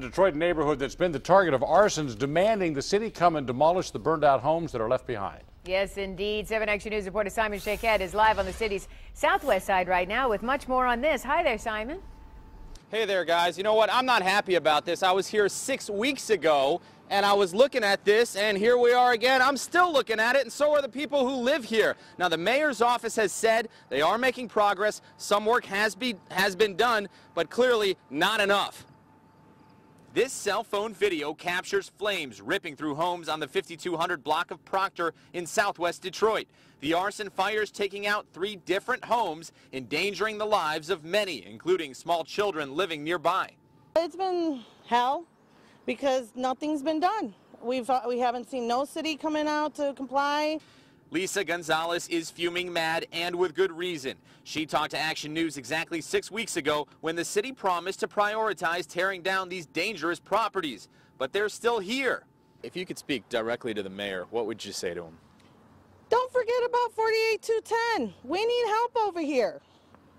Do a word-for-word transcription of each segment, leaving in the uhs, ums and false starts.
Detroit neighborhood that's been the target of arsons, demanding the city come and demolish the burned-out homes that are left behind. Yes, indeed. seven Action News reporter Simon Shakehead is live on the city's southwest side right now with much more on this. Hi there, Simon. Hey there, guys. You know what? I'm not happy about this. I was here six weeks ago, and I was looking at this, and here we are again. I'm still looking at it, and so are the people who live here. Now, the mayor's office has said they are making progress. Some work has, be, has been done, but clearly not enough. This cell phone video captures flames ripping through homes on the fifty-two hundred block of Proctor in southwest Detroit. The arson fires taking out three different homes, endangering the lives of many, including small children living nearby. It's been hell because nothing's been done. We've, we haven't seen no city coming out to comply. Lisa Gonzalez is fuming mad, and with good reason. She talked to Action News exactly six weeks ago when the city promised to prioritize tearing down these dangerous properties, but they're still here. If you could speak directly to the mayor, what would you say to him? Don't forget about forty-eight two ten. We need help over here.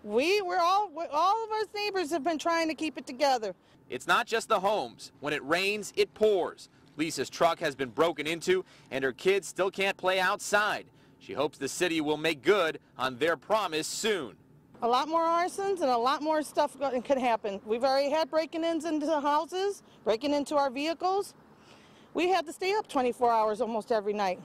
We, we're all, we're, all of us neighbors have been trying to keep it together. It's not just the homes. When it rains, it pours. Lisa's truck has been broken into, and her kids still can't play outside. She hopes the city will make good on their promise soon. A lot more arsons and a lot more stuff could happen. We've already had breaking-ins into the houses, breaking into our vehicles. We had to stay up twenty-four hours almost every night.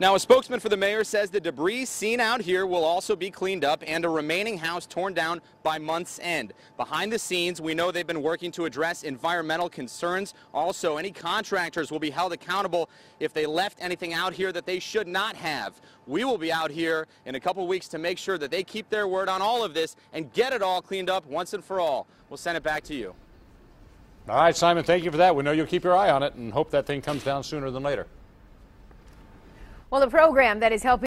Now, a spokesman for the mayor says the debris seen out here will also be cleaned up and a remaining house torn down by month's end. Behind the scenes, we know they've been working to address environmental concerns. Also, any contractors will be held accountable if they left anything out here that they should not have. We will be out here in a couple weeks to make sure that they keep their word on all of this and get it all cleaned up once and for all. We'll send it back to you. All right, Simon, thank you for that. We know you'll keep your eye on it and hope that thing comes down sooner than later. Well, the program that is helping